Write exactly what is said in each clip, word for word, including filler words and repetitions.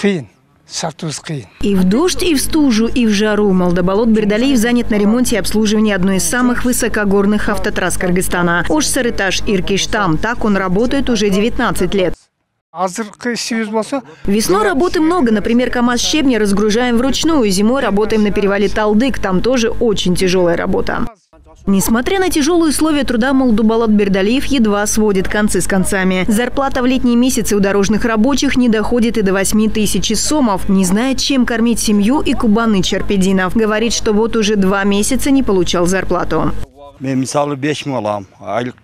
кин. И в дождь, и в стужу, и в жару Молдоболот Бердалиев занят на ремонте и обслуживании одной из самых высокогорных автотрасс Кыргызстана – Ош-Сары-Таш-Иркештам. Так он работает уже девятнадцать лет. Весной работы много. Например, Камаз-Щебня разгружаем вручную. Зимой работаем на перевале Талдык. Там тоже очень тяжелая работа. Несмотря на тяжелые условия труда, Молдоболот Бердалиев едва сводит концы с концами. Зарплата в летние месяцы у дорожных рабочих не доходит и до восьми тысяч сомов. Не знает, чем кормить семью и Кубаны Чарпединов. Говорит, что вот уже два месяца не получал зарплату.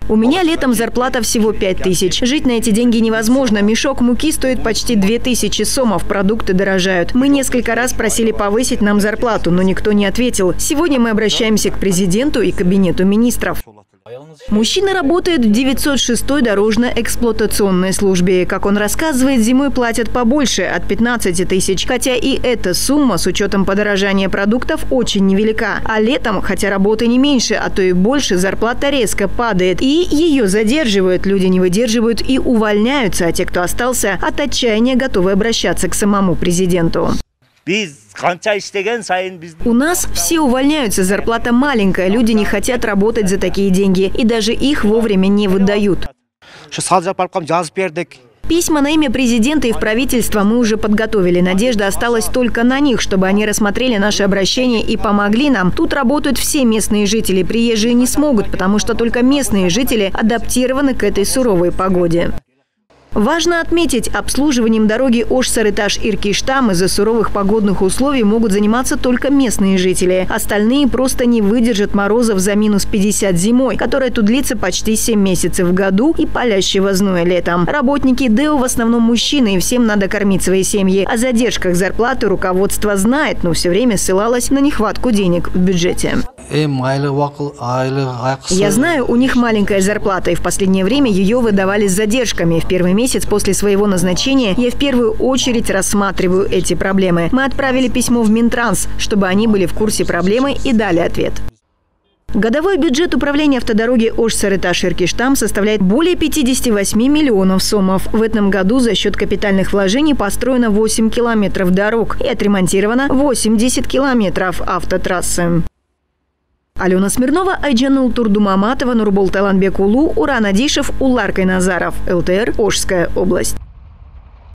У меня летом зарплата всего пять тысяч. Жить на эти деньги невозможно. Мешок муки стоит почти две тысячи сомов. Продукты дорожают. Мы несколько раз просили повысить нам зарплату, но никто не ответил. Сегодня мы обращаемся к президенту и кабинету министров. Мужчина работает в девятьсот шестой дорожно-эксплуатационной службе. Как он рассказывает, зимой платят побольше – от пятнадцати тысяч. Хотя и эта сумма, с учетом подорожания продуктов, очень невелика. А летом, хотя работы не меньше, а то и больше, зарплата резко падает. И ее задерживают. Люди не выдерживают и увольняются. А те, кто остался, от отчаяния готовы обращаться к самому президенту. У нас все увольняются, зарплата маленькая, люди не хотят работать за такие деньги, и даже их вовремя не выдают. Письма на имя президента и в правительство мы уже подготовили. Надежда осталась только на них, чтобы они рассмотрели наше обращение и помогли нам. Тут работают все местные жители, приезжие не смогут, потому что только местные жители адаптированы к этой суровой погоде. Важно отметить, обслуживанием дороги Ош-Сары-Таш-Иркештам из-за суровых погодных условий могут заниматься только местные жители. Остальные просто не выдержат морозов за минус пятьдесят зимой, которая тут длится почти семь месяцев в году, и палящего зноя летом. Работники ДЭО в основном мужчины, и всем надо кормить свои семьи. О задержках зарплаты руководство знает, но все время ссылалось на нехватку денег в бюджете. Я знаю, у них маленькая зарплата, и в последнее время ее выдавали с задержками. В первый месяц после своего назначения я в первую очередь рассматриваю эти проблемы. Мы отправили письмо в Минтранс, чтобы они были в курсе проблемы и дали ответ. Годовой бюджет управления автодороги Ош-Сары-Таш-Иркештам составляет более пятидесяти восьми миллионов сомов. В этом году за счет капитальных вложений построено восемь километров дорог и отремонтировано восемьдесят километров автотрассы. Алена Смирнова, Айджанул Турдумаматова, Нурбол Таланбекулу, Уран Адишев, Уларкой Назаров, Эл Тэ Эр, Ошская область.